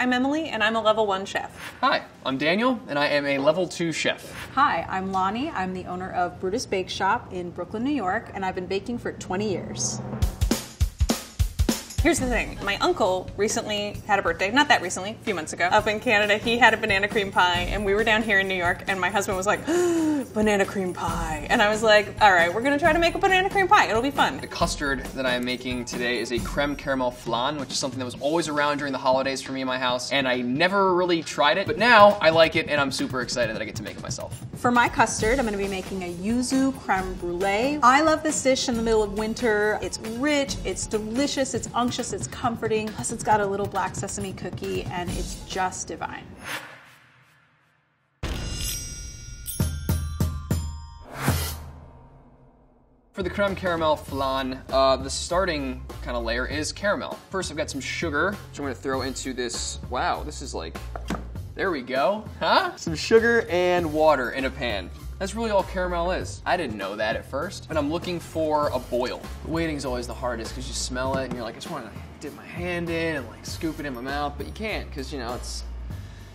I'm Emily, and I'm a level 1 chef. Hi, I'm Daniel, and I am a level 2 chef. Hi, I'm Lonnie. I'm the owner of Brutus Bake Shop in Brooklyn, New York, and I've been baking for 20 years. Here's the thing, my uncle recently had a birthday, not that recently, a few months ago. Up in Canada, he had a banana cream pie, and we were down here in New York, and my husband was like, banana cream pie. And I was like, all right, we're gonna try to make a banana cream pie, it'll be fun. The custard that I am making today is a creme caramel flan, which is something that was always around during the holidays for me in my house, and I never really tried it, but now I like it, and I'm super excited that I get to make it myself. For my custard, I'm gonna be making a yuzu creme brulee. I love this dish in the middle of winter. It's rich, it's delicious, it's unctuous. It's comforting, plus it's got a little black sesame cookie, and it's just divine. For the creme caramel flan, the starting kind of layer is caramel. First, I've got some sugar, which I'm gonna throw into this. Wow, this is like, there we go, huh? Some sugar and water in a pan. That's really all caramel is. I didn't know that at first, and I'm looking for a boil. Waiting's always the hardest because you smell it and you're like, I just want to dip my hand in and like scoop it in my mouth, but you can't because, you know, it's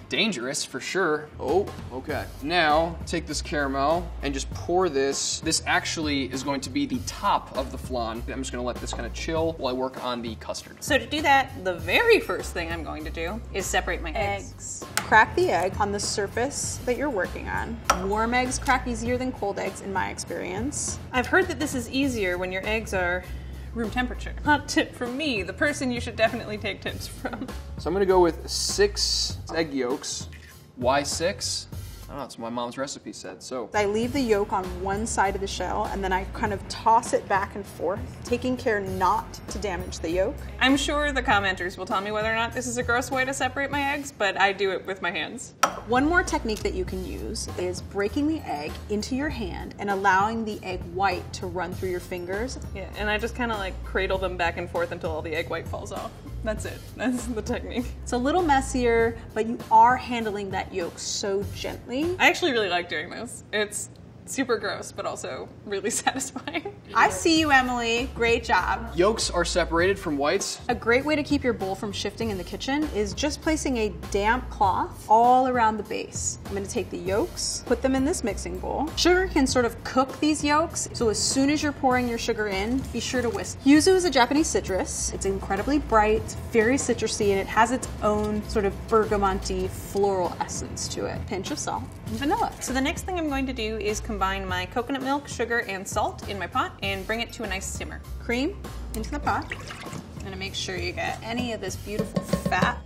dangerous for sure. Oh, okay. Now take this caramel and just pour this. This actually is going to be the top of the flan. I'm just gonna let this kind of chill while I work on the custard. So to do that, the very first thing I'm going to do is separate my eggs. Crack the egg on the surface that you're working on. Warm eggs crack easier than cold eggs in my experience. I've heard that this is easier when your eggs are room temperature. Hot tip from me, the person you should definitely take tips from. So I'm gonna go with 6 egg yolks. Why 6? I don't know, it's what my mom's recipe said, so. I leave the yolk on one side of the shell and then I kind of toss it back and forth, taking care not to damage the yolk. I'm sure the commenters will tell me whether or not this is a gross way to separate my eggs, but I do it with my hands. One more technique that you can use is breaking the egg into your hand and allowing the egg white to run through your fingers. Yeah, and I just kind of like cradle them back and forth until all the egg white falls off. That's it, that's the technique. It's a little messier, but you are handling that yolk so gently. I actually really like doing this. It's super gross, but also really satisfying. I see you, Emily. Great job. Yolks are separated from whites. A great way to keep your bowl from shifting in the kitchen is just placing a damp cloth all around the base. I'm gonna take the yolks, put them in this mixing bowl. Sugar can sort of cook these yolks, so as soon as you're pouring your sugar in, be sure to whisk. Yuzu is a Japanese citrus. It's incredibly bright, very citrusy, and it has its own sort of bergamonty floral essence to it. Pinch of salt and vanilla. So the next thing I'm going to do is combine my coconut milk, sugar, and salt in my pot and bring it to a nice simmer. Cream into the pot. I'm gonna make sure you get any of this beautiful fat.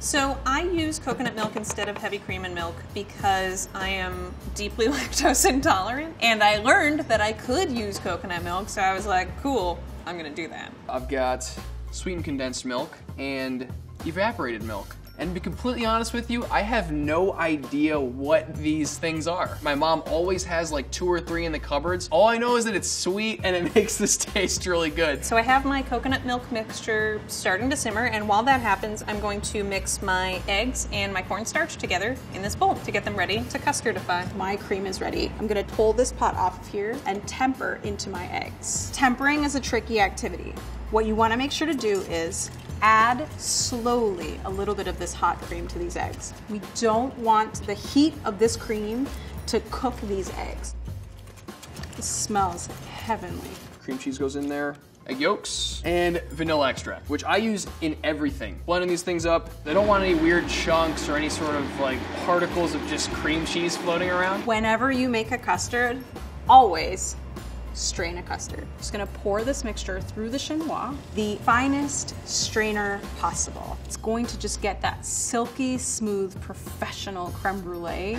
So I use coconut milk instead of heavy cream and milk because I am deeply lactose intolerant, and I learned that I could use coconut milk, so I was like, cool, I'm gonna do that. I've got sweetened condensed milk and evaporated milk. And to be completely honest with you, I have no idea what these things are. My mom always has like 2 or 3 in the cupboards. All I know is that it's sweet and it makes this taste really good. So I have my coconut milk mixture starting to simmer, and while that happens, I'm going to mix my eggs and my cornstarch together in this bowl to get them ready to custardify. My cream is ready. I'm gonna pull this pot off of here and temper into my eggs. Tempering is a tricky activity. What you wanna make sure to do is add slowly a little bit of this hot cream to these eggs. We don't want the heat of this cream to cook these eggs. This smells heavenly. Cream cheese goes in there, egg yolks, and vanilla extract, which I use in everything. Blending these things up, I don't want any weird chunks or any sort of like particles of just cream cheese floating around. Whenever you make a custard, always strain a custard. Just gonna pour this mixture through the chinois, the finest strainer possible. It's going to just get that silky, smooth, professional creme brulee.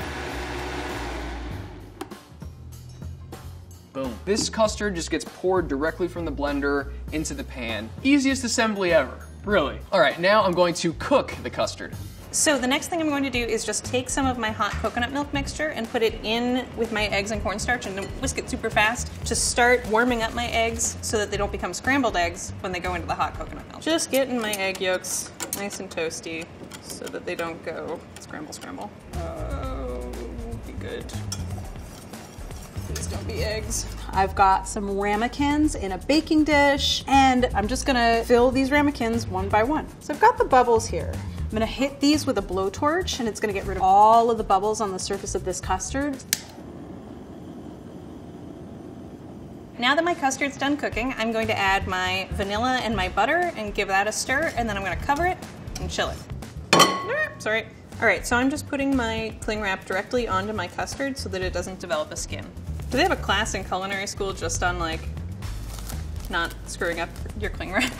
Boom. This custard just gets poured directly from the blender into the pan. Easiest assembly ever, really. All right, now I'm going to cook the custard. So the next thing I'm going to do is just take some of my hot coconut milk mixture and put it in with my eggs and cornstarch and whisk it super fast to start warming up my eggs so that they don't become scrambled eggs when they go into the hot coconut milk. Just getting my egg yolks nice and toasty so that they don't go scramble, scramble. Oh, be good. Please don't be eggs. I've got some ramekins in a baking dish, and I'm just gonna fill these ramekins one by one. So I've got the bubbles here. I'm gonna hit these with a blowtorch and it's gonna get rid of all of the bubbles on the surface of this custard. Now that my custard's done cooking, I'm going to add my vanilla and my butter and give that a stir, and then I'm gonna cover it and chill it. Sorry. All right, so I'm just putting my cling wrap directly onto my custard so that it doesn't develop a skin. Do they have a class in culinary school just on like not screwing up your cling wrap?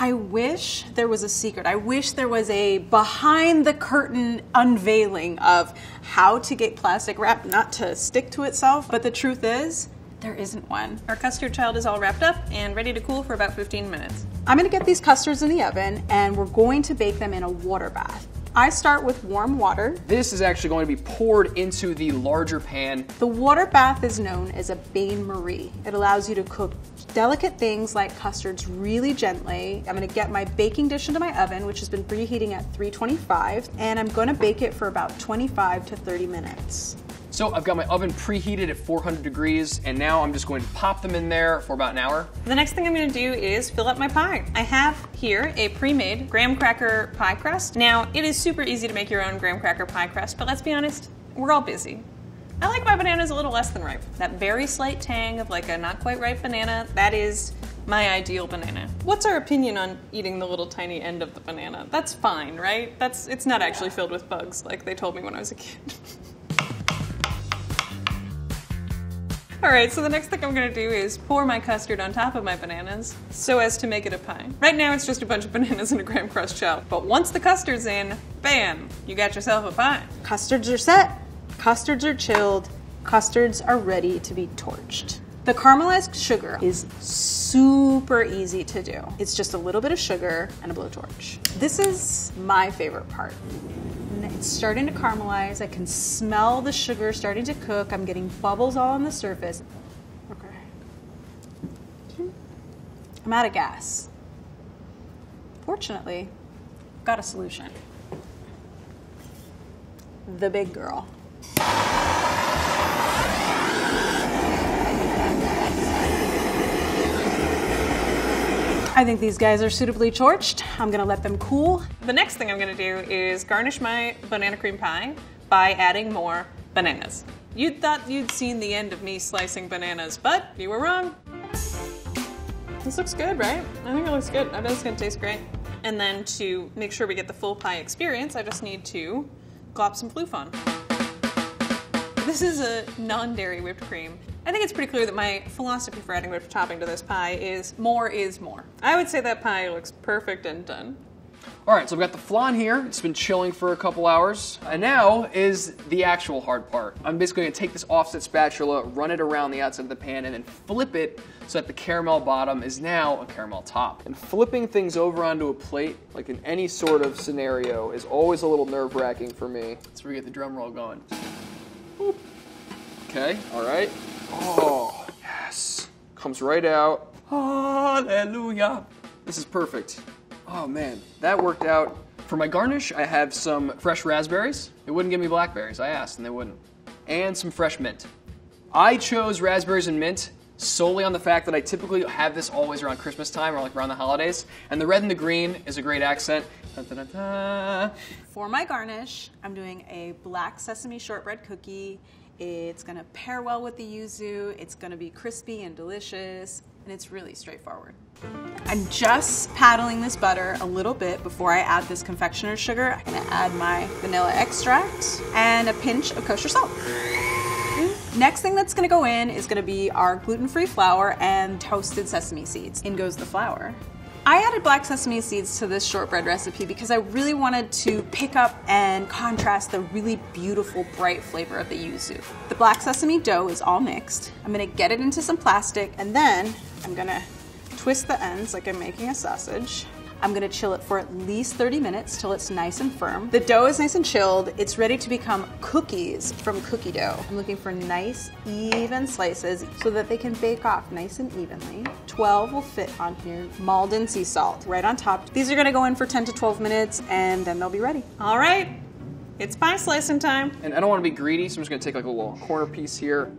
I wish there was a secret. I wish there was a behind the curtain unveiling of how to get plastic wrap not to stick to itself, but the truth is, there isn't one. Our custard child is all wrapped up and ready to cool for about 15 minutes. I'm gonna get these custards in the oven and we're going to bake them in a water bath. I start with warm water. This is actually going to be poured into the larger pan. The water bath is known as a bain-marie. It allows you to cook delicate things like custards really gently. I'm gonna get my baking dish into my oven, which has been preheating at 325, and I'm gonna bake it for about 25 to 30 minutes. So I've got my oven preheated at 400 degrees, and now I'm just going to pop them in there for about an hour. The next thing I'm gonna do is fill up my pie. I have here a pre-made graham cracker pie crust. Now, it is super easy to make your own graham cracker pie crust, but let's be honest, we're all busy. I like my bananas a little less than ripe. That very slight tang of like a not quite ripe banana, that is my ideal banana. What's our opinion on eating the little tiny end of the banana? That's fine, right? It's not actually filled with bugs, like they told me when I was a kid. All right, so the next thing I'm gonna do is pour my custard on top of my bananas so as to make it a pie. Right now it's just a bunch of bananas and a graham crust shell, but once the custard's in, bam, you got yourself a pie. Custards are set, custards are chilled, custards are ready to be torched. The caramelized sugar is super easy to do. It's just a little bit of sugar and a blowtorch. This is my favorite part. It's starting to caramelize. I can smell the sugar starting to cook. I'm getting bubbles all on the surface. Okay. I'm out of gas. Fortunately, I've got a solution. The big girl. I think these guys are suitably torched. I'm gonna let them cool. The next thing I'm gonna do is garnish my banana cream pie by adding more bananas. You thought you'd seen the end of me slicing bananas, but you were wrong. This looks good, right? I think it looks good. I bet it's gonna taste great. And then to make sure we get the full pie experience, I just need to glop some floof on. This is a non-dairy whipped cream. I think it's pretty clear that my philosophy for adding whipped topping to this pie is more is more. I would say that pie looks perfect and done. All right, so I've got the flan here. It's been chilling for a couple hours. And now is the actual hard part. I'm basically gonna take this offset spatula, run it around the outside of the pan, and then flip it so that the caramel bottom is now a caramel top. And flipping things over onto a plate, like in any sort of scenario, is always a little nerve-wracking for me. That's where we get the drum roll going. Boop. Okay, all right. Oh, yes. Comes right out. Hallelujah. This is perfect. Oh man, that worked out. For my garnish, I have some fresh raspberries. They wouldn't give me blackberries. I asked and they wouldn't. And some fresh mint. I chose raspberries and mint solely on the fact that I typically have this always around Christmas time or like around the holidays. And the red and the green is a great accent. Da, da, da, da. For my garnish, I'm doing a black sesame shortbread cookie. It's gonna pair well with the yuzu, it's gonna be crispy and delicious, and it's really straightforward. I'm just paddling this butter a little bit before I add this confectioner's sugar. I'm gonna add my vanilla extract and a pinch of kosher salt. Next thing that's gonna go in is gonna be our gluten-free flour and toasted sesame seeds. In goes the flour. I added black sesame seeds to this shortbread recipe because I really wanted to pick up and contrast the really beautiful bright flavor of the yuzu. The black sesame dough is all mixed. I'm gonna get it into some plastic and then I'm gonna twist the ends like I'm making a sausage. I'm gonna chill it for at least 30 minutes till it's nice and firm. The dough is nice and chilled. It's ready to become cookies from cookie dough. I'm looking for nice, even slices so that they can bake off nice and evenly. 12 will fit on here. Malden sea salt right on top. These are gonna go in for 10 to 12 minutes and then they'll be ready. All right, it's pie slicing time. And I don't wanna be greedy, so I'm just gonna take like a little corner piece here.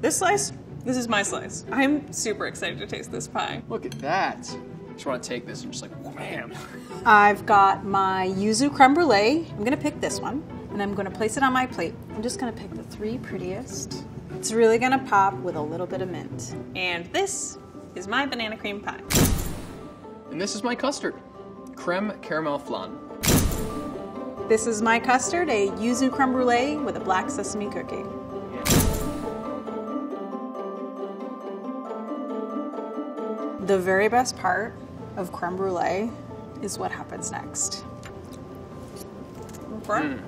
This slice, this is my slice. I'm super excited to taste this pie. Look at that. just want to take this and just like wham. I've got my yuzu creme brulee. I'm gonna pick this one and I'm gonna place it on my plate. I'm just gonna pick the three prettiest. It's really gonna pop with a little bit of mint. And this is my banana cream pie. And this is my custard, creme caramel flan. This is my custard, a yuzu creme brulee with a black sesame cookie. The very best part of creme brulee is what happens next. Mm.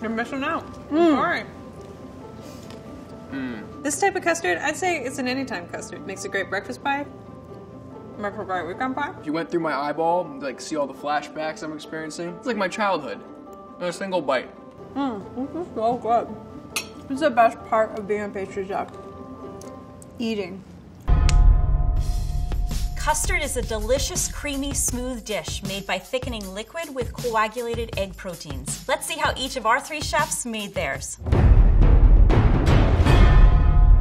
You're missing out. Mm. All right. Mm. This type of custard, I'd say it's an anytime custard. Makes a great breakfast pie. My favorite weekend pie. You went through my eyeball, like see all the flashbacks I'm experiencing. It's like my childhood in a single bite. This is so good. This is the best part of being a pastry chef. Eating. Custard is a delicious, creamy, smooth dish made by thickening liquid with coagulated egg proteins. Let's see how each of our three chefs made theirs.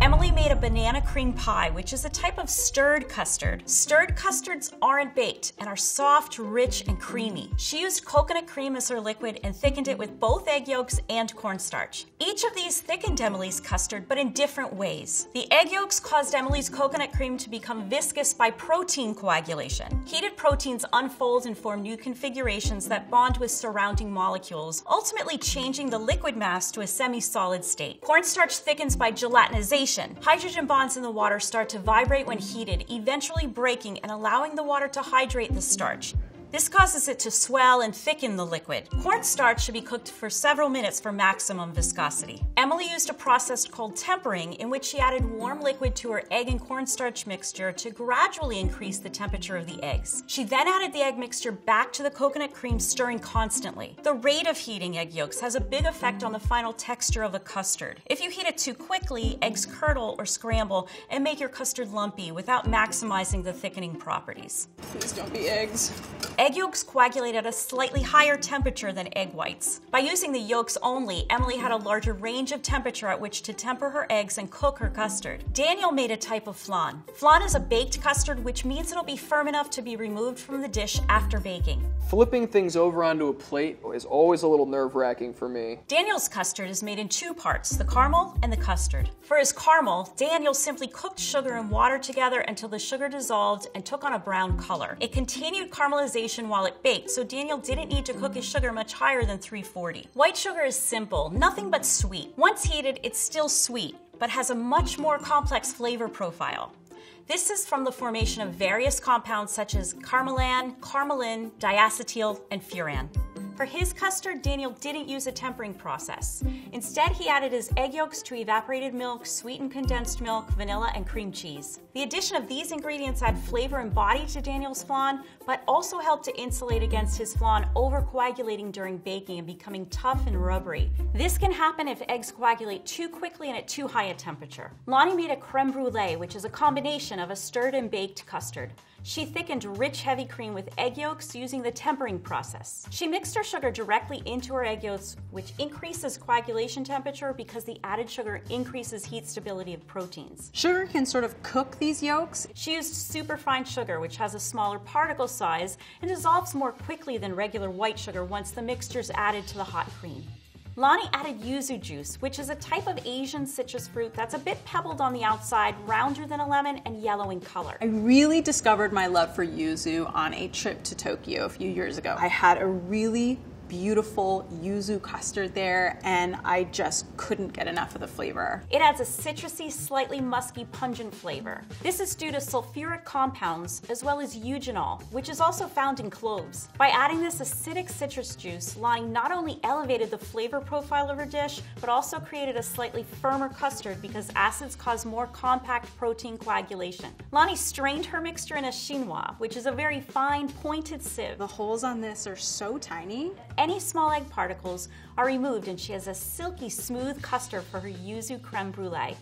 Emily made a banana cream pie, which is a type of stirred custard. Stirred custards aren't baked and are soft, rich, and creamy. She used coconut cream as her liquid and thickened it with both egg yolks and cornstarch. Each of these thickened Emily's custard, but in different ways. The egg yolks caused Emily's coconut cream to become viscous by protein coagulation. Heated proteins unfold and form new configurations that bond with surrounding molecules, ultimately changing the liquid mass to a semi-solid state. Cornstarch thickens by gelatinization. Hydrogen bonds in the water start to vibrate when heated, eventually breaking and allowing the water to hydrate the starch. This causes it to swell and thicken the liquid. Cornstarch should be cooked for several minutes for maximum viscosity. Emily used a process called tempering, in which she added warm liquid to her egg and cornstarch mixture to gradually increase the temperature of the eggs. She then added the egg mixture back to the coconut cream, stirring constantly. The rate of heating egg yolks has a big effect on the final texture of a custard. If you heat it too quickly, eggs curdle or scramble and make your custard lumpy without maximizing the thickening properties. Please don't be eggs. Egg yolks coagulate at a slightly higher temperature than egg whites. By using the yolks only, Emily had a larger range of temperature at which to temper her eggs and cook her custard. Daniel made a type of flan. Flan is a baked custard, which means it'll be firm enough to be removed from the dish after baking. Flipping things over onto a plate is always a little nerve-wracking for me. Daniel's custard is made in two parts, the caramel and the custard. For his caramel, Daniel simply cooked sugar and water together until the sugar dissolved and took on a brown color. It continued caramelization while it baked, so Daniel didn't need to cook his sugar much higher than 340. White sugar is simple, nothing but sweet. Once heated, it's still sweet, but has a much more complex flavor profile. This is from the formation of various compounds such as caramelan, caramelin, diacetyl, and furan. For his custard, Daniel didn't use a tempering process. Instead, he added his egg yolks to evaporated milk, sweetened condensed milk, vanilla, and cream cheese. The addition of these ingredients add flavor and body to Daniel's flan, but also help to insulate against his flan over-coagulating during baking and becoming tough and rubbery. This can happen if eggs coagulate too quickly and at too high a temperature. Lonnie made a creme brulee, which is a combination of a stirred and baked custard. She thickened rich, heavy cream with egg yolks using the tempering process. She mixed her sugar directly into her egg yolks, which increases coagulation temperature because the added sugar increases heat stability of proteins. Sugar can sort of cook these yolks. She used superfine sugar, which has a smaller particle size and dissolves more quickly than regular white sugar once the mixture's added to the hot cream. Lonnie added yuzu juice, which is a type of Asian citrus fruit that's a bit pebbled on the outside, rounder than a lemon, and yellow in color. I really discovered my love for yuzu on a trip to Tokyo a few years ago. I had a really beautiful yuzu custard there, and I just couldn't get enough of the flavor. It adds a citrusy, slightly musky, pungent flavor. This is due to sulfuric compounds as well as eugenol, which is also found in cloves. By adding this acidic citrus juice, Lonnie not only elevated the flavor profile of her dish, but also created a slightly firmer custard because acids cause more compact protein coagulation. Lonnie strained her mixture in a chinois, which is a very fine, pointed sieve. The holes on this are so tiny. Any small egg particles are removed and she has a silky smooth custard for her yuzu creme brulee.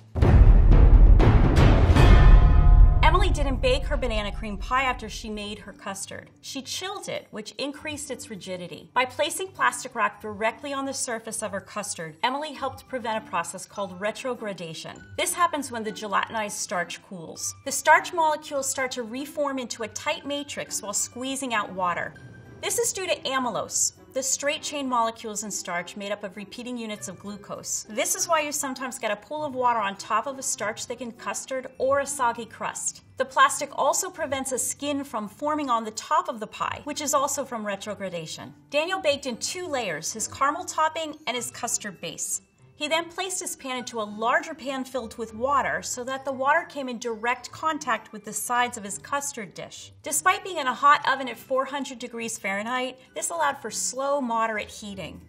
Emily Emily didn't bake her banana cream pie after she made her custard. She chilled it, which increased its rigidity. By placing plastic wrap directly on the surface of her custard, Emily helped prevent a process called retrogradation. This happens when the gelatinized starch cools. The starch molecules start to reform into a tight matrix while squeezing out water. This is due to amylose, the straight chain molecules in starch made up of repeating units of glucose. This is why you sometimes get a pool of water on top of a starch-thickened custard or a soggy crust. The plastic also prevents a skin from forming on the top of the pie, which is also from retrogradation. Daniel baked in two layers, his caramel topping and his custard base. He then placed his pan into a larger pan filled with water so that the water came in direct contact with the sides of his custard dish. Despite being in a hot oven at 400 degrees Fahrenheit, this allowed for slow, moderate heating.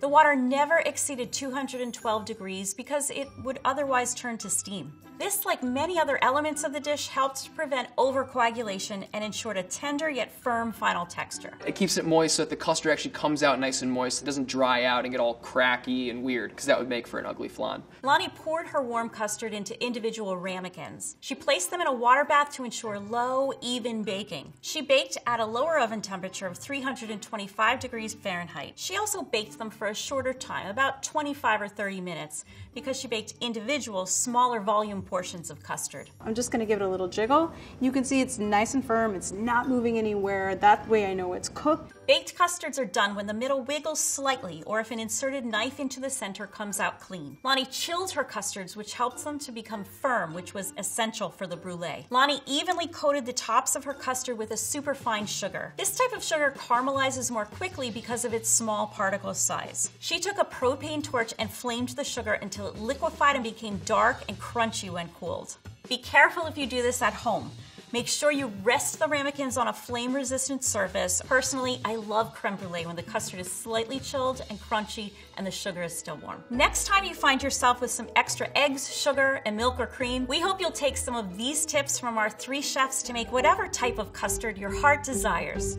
The water never exceeded 212 degrees because it would otherwise turn to steam. This, like many other elements of the dish, helped to prevent overcoagulation and ensured a tender yet firm final texture. It keeps it moist so that the custard actually comes out nice and moist. It doesn't dry out and get all cracky and weird, because that would make for an ugly flan. Lonnie poured her warm custard into individual ramekins. She placed them in a water bath to ensure low, even baking. She baked at a lower oven temperature of 325 degrees Fahrenheit. She also baked them for a shorter time, about 25 or 30 minutes, because she baked individual, smaller volume portions of custard. I'm just going to give it a little jiggle. You can see it's nice and firm, it's not moving anywhere. That way I know it's cooked. Baked custards are done when the middle wiggles slightly, or if an inserted knife into the center comes out clean. Lonnie chilled her custards, which helped them to become firm, which was essential for the brulee. Lonnie evenly coated the tops of her custard with a superfine sugar. This type of sugar caramelizes more quickly because of its small particle size. She took a propane torch and flamed the sugar until it liquefied and became dark and crunchy when cooled. Be careful if you do this at home. Make sure you rest the ramekins on a flame-resistant surface. Personally, I love creme brulee when the custard is slightly chilled and crunchy and the sugar is still warm. Next time you find yourself with some extra eggs, sugar, and milk or cream, we hope you'll take some of these tips from our three chefs to make whatever type of custard your heart desires.